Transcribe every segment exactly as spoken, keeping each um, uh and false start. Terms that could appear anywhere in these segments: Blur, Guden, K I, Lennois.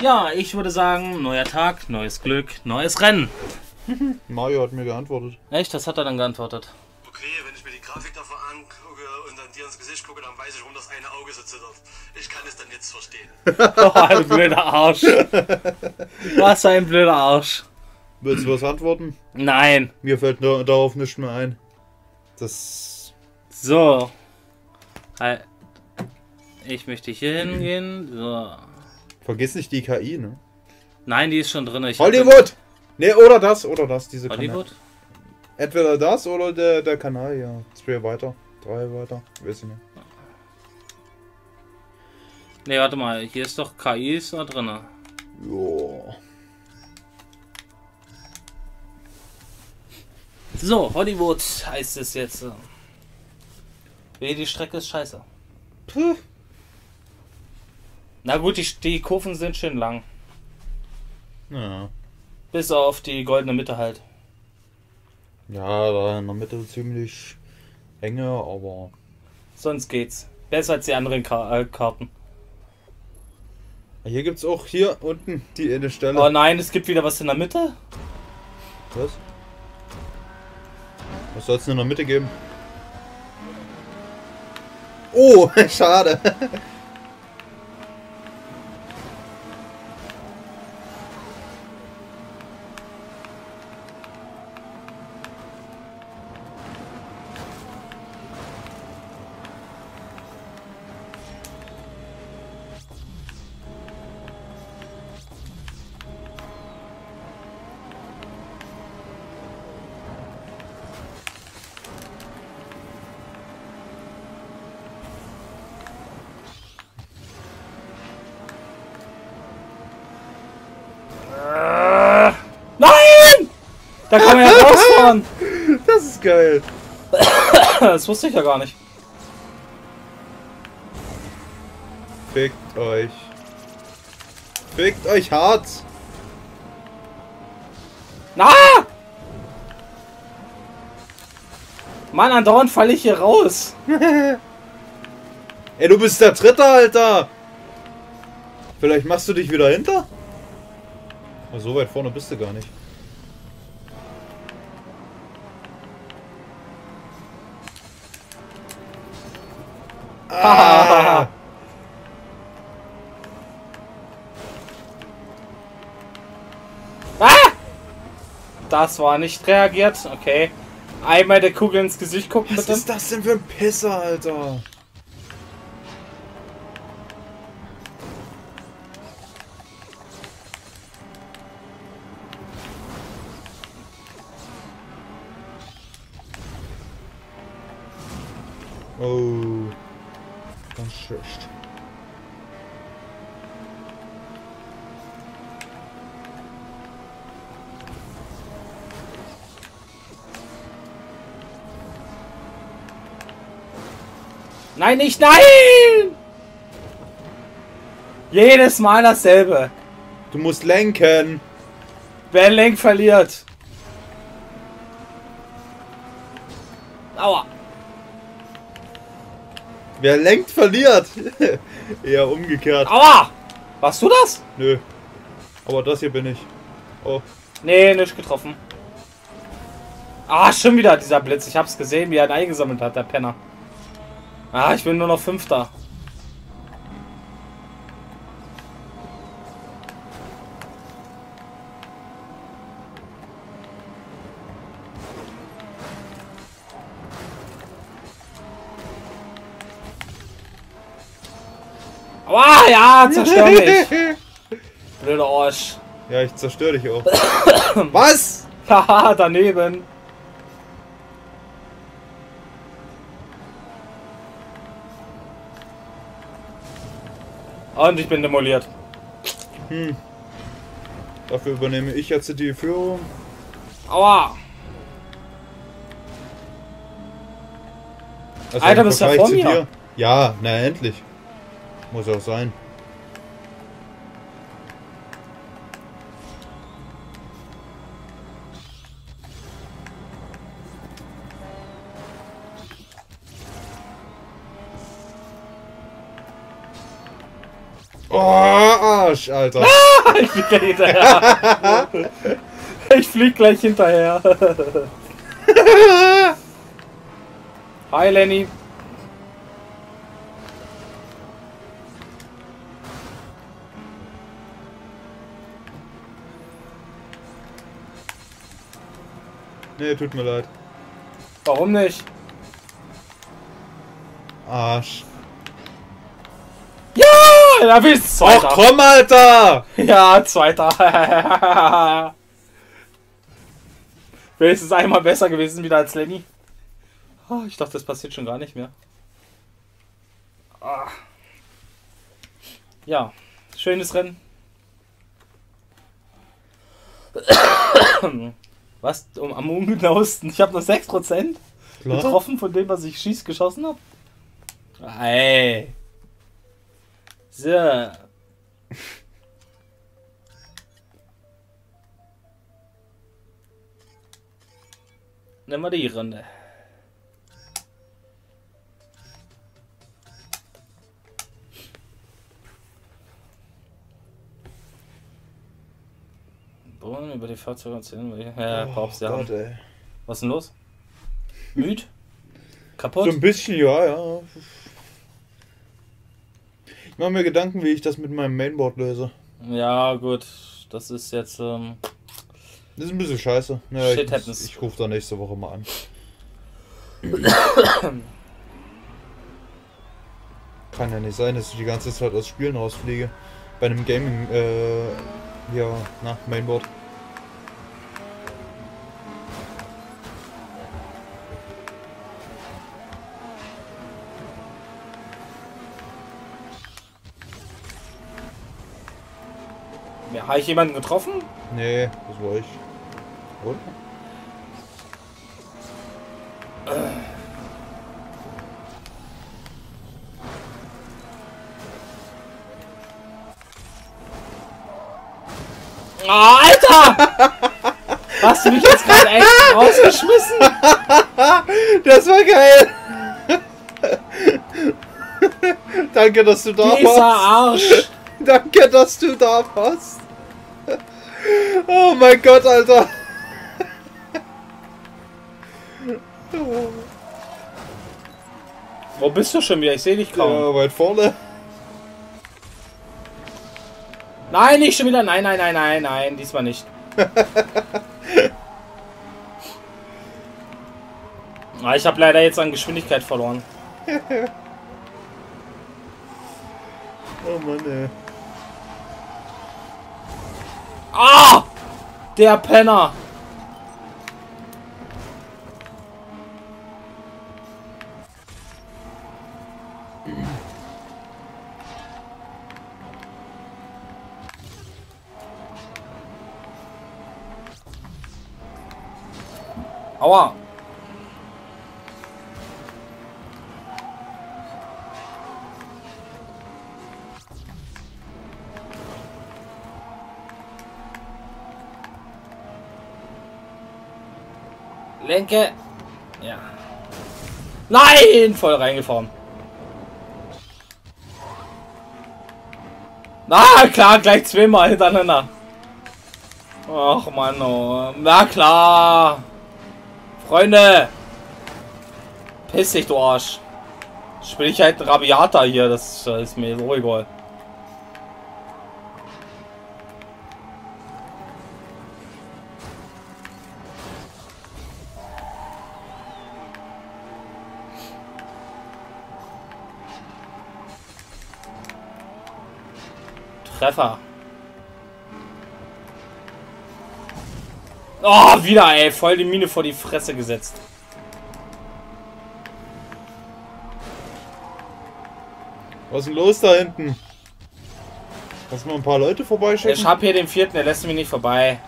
Ja, ich würde sagen, neuer Tag, neues Glück, neues Rennen. Mario hat mir geantwortet. Echt? Das hat er dann geantwortet. Okay, wenn ich mir die Grafik davon angucke und dann dir ins Gesicht gucke, dann weiß ich, warum das eine Auge so zittert. Ich kann es dann jetzt verstehen. Oh, ein blöder Arsch. Was ein blöder Arsch. Willst du was antworten? Nein. Mir fällt darauf nichts mehr ein. Das... So. Ich möchte hier hingehen. So. Vergiss nicht die K I, ne? Nein, die ist schon drin. Ich Hollywood! Ne, oder das, oder das, diese Hollywood? Kanal. Entweder das oder der, der Kanal, ja. Zwei weiter, drei weiter, weiß ich nicht. Ne, warte mal, hier ist doch K I ist da drin. Joa. So, Hollywood heißt es jetzt. Weh, die Strecke ist scheiße. Puh. Na gut, die, die Kurven sind schön lang. Ja. Bis auf die goldene Mitte halt. Ja, da in der Mitte ziemlich enge, aber... Sonst geht's. Besser als die anderen Ka äh, Karten. Hier gibt's auch hier unten die eine Stelle. Oh nein, es gibt wieder was in der Mitte? Was? Was soll's denn in der Mitte geben? Oh, schade. Da kann man ja rausfahren! Das ist geil! Das wusste ich ja gar nicht. Fickt euch. Fickt euch hart! Na! Mann, andauernd falle ich hier raus! Ey, du bist der Dritte, Alter! Vielleicht machst du dich wieder hinter? Aber so weit vorne bist du gar nicht. Ah. Ah! Das war nicht reagiert, okay. Einmal der Kugel ins Gesicht gucken, bitte. Was ist das denn für ein Pisser, Alter? Oh. Ganz schlecht. Nein, nicht, nein! Jedes Mal dasselbe. Du musst lenken. Wer lenkt, verliert. Aua. Wer lenkt, verliert. Eher umgekehrt. Aua! Warst du das? Nö. Aber das hier bin ich. Oh. Nee, nicht getroffen. Ah, schon wieder dieser Blitz. Ich hab's gesehen, wie er ihn eingesammelt hat, der Penner. Ah, ich bin nur noch Fünfter. Ah ja, zerstör mich! Blöder Arsch. Ja, ich zerstör dich auch. Was? Haha, daneben. Und ich bin demoliert. Hm. Dafür übernehme ich jetzt die Führung. Aua! Also Alter, bist du ja vor mir? Dir. Ja, na endlich. Muss auch sein. Oh, Arsch, Alter. Ah, ich flieg gleich hinterher. Ich flieg gleich hinterher. Hi, Lenny. Nee, tut mir leid. Warum nicht? Arsch. Ja, da bist du. Ach komm, Alter! Ja, zweiter. Wenigstens einmal besser gewesen wieder als Lenny. Oh, ich dachte, das passiert schon gar nicht mehr. Ah. Ja, schönes Rennen. Was? Um, am ungenauesten. Ich habe nur sechs Prozent getroffen von dem, was ich schieß geschossen habe. Ey. So. Nehmen wir die Runde. Über die Fahrzeuge erzählen. Ja, oh, Korps, ja. Gott, ey. Was ist denn los? Müde? Kaputt? So ein bisschen, ja, ja. Ich mache mir Gedanken, wie ich das mit meinem Mainboard löse. Ja, gut. Das ist jetzt... Ähm, das ist ein bisschen scheiße. Ja, Shit ich happens. Ich rufe da nächste Woche mal an. Kann ja nicht sein, dass ich die ganze Zeit aus Spielen rausfliege. Bei einem Gaming... Äh, ja, na, Mainboard. Ja, habe ich jemanden getroffen? Nee, das war ich. Und? Oh, Alter! Hast du mich jetzt gerade echt rausgeschmissen? Das war geil! Danke, dass du da Dieser warst. Arsch! Danke, dass du da warst. Oh mein Gott, Alter! Oh. Wo bist du schon wieder? Ich sehe dich kaum. Ja, weit vorne. Nein, nicht schon wieder. Nein, nein, nein, nein, nein. Diesmal nicht. Ich habe leider jetzt an Geschwindigkeit verloren. Oh Mann, ey. Ah! Der Penner! Aua! Lenke! Ja. Nein! Voll reingefahren. Na klar, gleich zweimal hintereinander. Ach Mann, oh. Na klar! Freunde! Piss dich, du Arsch! Spiel ich halt Rabiata hier, das ist mir so egal. Treffer! Oh, wieder, ey. Voll die Mine vor die Fresse gesetzt. Was ist denn los da hinten? Kannst du mal ein paar Leute vorbeischicken? Ich hab hier den vierten, der lässt mich nicht vorbei.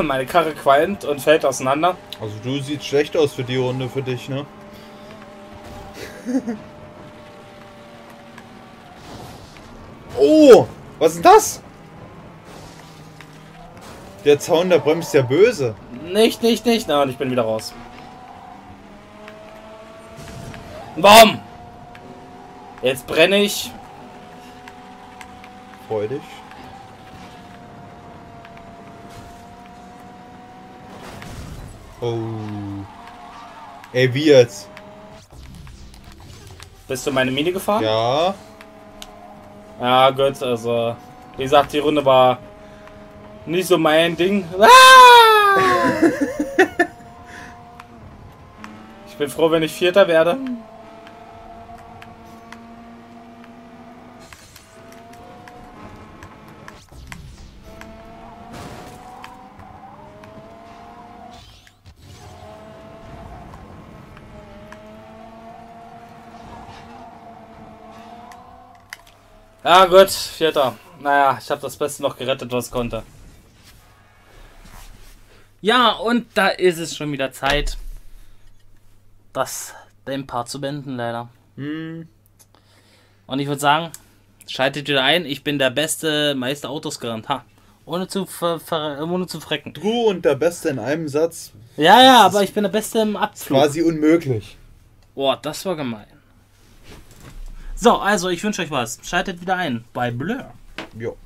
Meine Karre qualmt und fällt auseinander. Also du siehst schlecht aus für die Runde für dich, ne? Oh! Was ist denn das? Der Zaun, da bremst ja böse. Nicht, nicht, nicht. Nein, ich bin wieder raus. Warum? Jetzt brenne ich. Freudig. Oh. Ey, wie jetzt? Bist du meine Mine gefahren? Ja. Ja, gut, also... Wie gesagt, die Runde war... Nicht so mein Ding. Ah! Ich bin froh, wenn ich Vierter werde. Ja gut, Vierter. Naja, ich habe das Beste noch gerettet, was konnte. Ja, und da ist es schon wieder Zeit, das den Part zu beenden, leider. Mhm. Und ich würde sagen, schaltet wieder ein, ich bin der beste Meister Autosgerannt. Ha. Ohne zu, ohne zu frecken. Du und der Beste in einem Satz. Ja, ja, aber ich bin der Beste im Abflug. Quasi unmöglich. Boah, das war gemein. So, also ich wünsche euch was. Schaltet wieder ein bei Blur. Jo.